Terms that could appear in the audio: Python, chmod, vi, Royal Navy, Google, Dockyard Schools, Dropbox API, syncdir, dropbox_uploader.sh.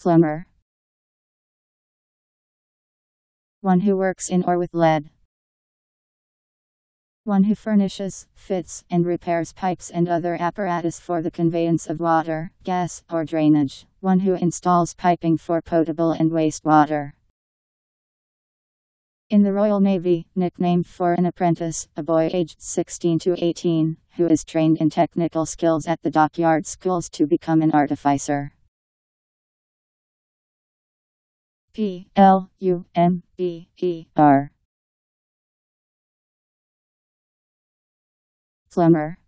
Plumber. One who works in or with lead. One who furnishes, fits, and repairs pipes and other apparatus for the conveyance of water, gas, or drainage. One who installs piping for potable and wastewater. In the Royal Navy, nicknamed for an apprentice, a boy aged 16 to 18, who is trained in technical skills at the Dockyard Schools to become an artificer. Plumber.